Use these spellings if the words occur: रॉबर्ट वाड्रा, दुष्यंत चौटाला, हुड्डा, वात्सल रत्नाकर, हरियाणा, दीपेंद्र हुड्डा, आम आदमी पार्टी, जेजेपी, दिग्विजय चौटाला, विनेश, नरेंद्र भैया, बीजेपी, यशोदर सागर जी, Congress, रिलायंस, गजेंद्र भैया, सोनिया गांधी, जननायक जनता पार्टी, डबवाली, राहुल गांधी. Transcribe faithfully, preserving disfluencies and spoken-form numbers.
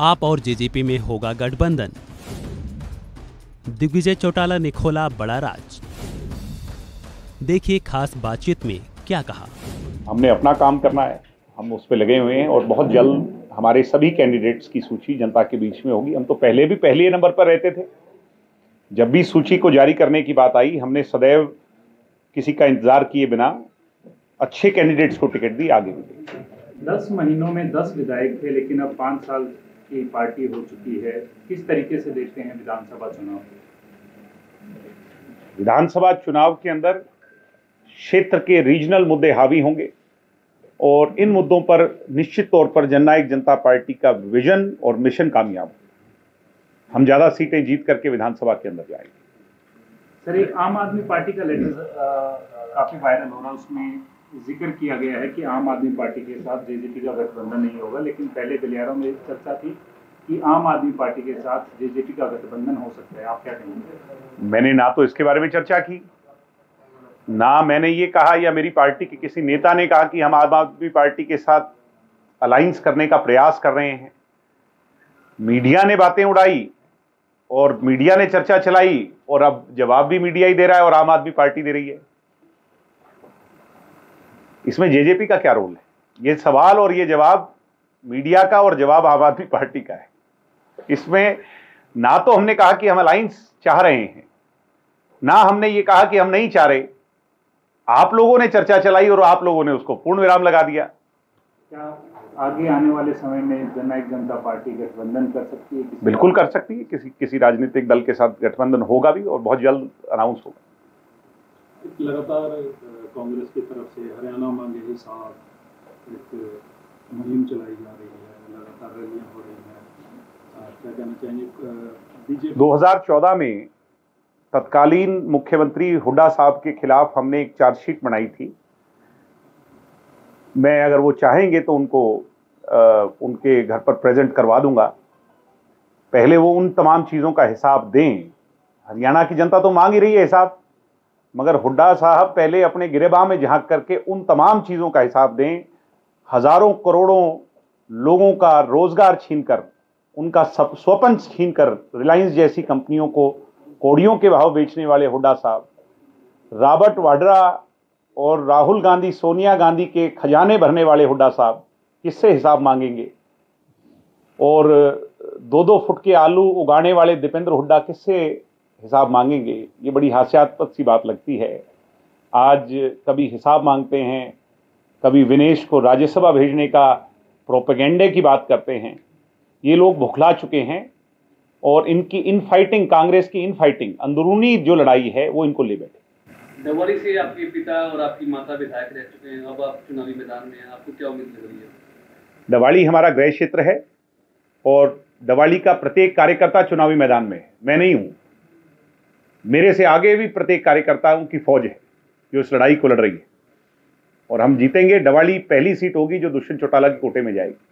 आप और जेजेपी में होगा गठबंधन। दिग्विजय चौटाला ने खोला बड़ा राज। देखिए खास बातचीत में क्या कहा। हमने अपना काम करना है, हम उस पर लगे हुए हैं और बहुत जल्द हमारे सभी कैंडिडेट्स की सूची जनता के बीच में होगी। हम तो पहले भी पहले नंबर पर रहते थे। जब भी सूची को जारी करने की बात आई, हमने सदैव किसी का इंतजार किए बिना अच्छे कैंडिडेट्स को टिकट दी, आगे भी। दस महीनों में दस विधायक थे, लेकिन अब पाँच साल की पार्टी हो चुकी है। किस तरीके से देखते हैं विधानसभा चुनाव? विधानसभा चुनाव के अंदर क्षेत्र के रीजनल मुद्दे हावी होंगे और इन मुद्दों पर निश्चित तौर पर जननायक जनता पार्टी का विजन और मिशन कामयाब हो। हम ज़्यादा सीटें जीत करके विधानसभा के अंदर जाएंगे। सर, एक आम आदमी पार्टी का लेटर काफ़ी वायरल हो रहा है, उसमें जिक्र किया गया है कि आम आदमी पार्टी के साथ जेजेपी का गठबंधन नहीं होगा, लेकिन पहले गलियारों में चर्चा थी कि आम आदमी पार्टी के साथ जेजेपी का गठबंधन हो सकता है। आप क्या कहेंगे? मैंने ना तो इसके बारे में चर्चा की, ना मैंने ये कहा या मेरी पार्टी के किसी नेता ने कहा कि हम आम आदमी पार्टी के साथ अलायंस करने का प्रयास कर रहे हैं। मीडिया ने बातें उड़ाई और मीडिया ने चर्चा चलाई और अब जवाब भी मीडिया ही दे रहा है और आम आदमी पार्टी दे रही है। इसमें जेजेपी का क्या रोल है? ये सवाल और ये जवाब मीडिया का और जवाब आम आदमी पार्टी का है। इसमें ना तो हमने कहा कि हम अलायंस चाह रहे हैं, ना हमने ये कहा कि हम नहीं चाह रहे। आप लोगों ने चर्चा चलाई और आप लोगों ने उसको पूर्ण विराम लगा दिया। क्या आगे आने वाले समय में जननायक जनता पार्टी गठबंधन कर सकती है? बिल्कुल कर सकती है। किसी किसी राजनीतिक दल के साथ गठबंधन होगा भी और बहुत जल्द अनाउंस होगा। लगातार कांग्रेस की तरफ से हरियाणा मांगे के साथ एक मुहिम चलाई जा रही है, लगातार रैलियां हो रही हैं। क्या कहना चाहिए? बीजेपी दो हज़ार चौदह में तत्कालीन मुख्यमंत्री हुड्डा साहब के खिलाफ हमने एक चार्जशीट बनाई थी। मैं अगर वो चाहेंगे तो उनको आ, उनके घर पर प्रेजेंट करवा दूंगा। पहले वो उन तमाम चीज़ों का हिसाब दें। हरियाणा की जनता तो मांग ही रही है हिसाब, मगर हुड्डा साहब पहले अपने गिरेबान में झांक करके उन तमाम चीज़ों का हिसाब दें। हज़ारों करोड़ों लोगों का रोज़गार छीनकर, उनका सब स्वपन छीन कर रिलायंस जैसी कंपनियों को कौड़ियों के भाव बेचने वाले हुड्डा साहब, रॉबर्ट वाड्रा और राहुल गांधी, सोनिया गांधी के खजाने भरने वाले हुड्डा साहब किससे हिसाब मांगेंगे? और दो दो फुट के आलू उगाने वाले दीपेंद्र हुड्डा किससे हिसाब मांगेंगे? ये बड़ी हास्यास्पद सी बात लगती है। आज कभी हिसाब मांगते हैं, कभी विनेश को राज्यसभा भेजने का प्रोपेगेंडे की बात करते हैं। ये लोग भुखला चुके हैं और इनकी इन फाइटिंग, कांग्रेस की इन फाइटिंग, अंदरूनी जो लड़ाई है वो इनको ले बैठे। डबवाली से आपके पिता और आपकी माता विधायक रह चुके हैं, अब आप चुनावी मैदान में हैं, आपको क्या उम्मीद लग रही है? डबवाली हमारा गृह क्षेत्र है और डबवाली का प्रत्येक कार्यकर्ता चुनावी मैदान में है। मैं नहीं हूँ, मेरे से आगे भी प्रत्येक कार्यकर्ताओं की फौज है जो इस लड़ाई को लड़ रही है और हम जीतेंगे। डबवाली पहली सीट होगी जो दुष्यंत चौटाला के कोटे में जाएगी।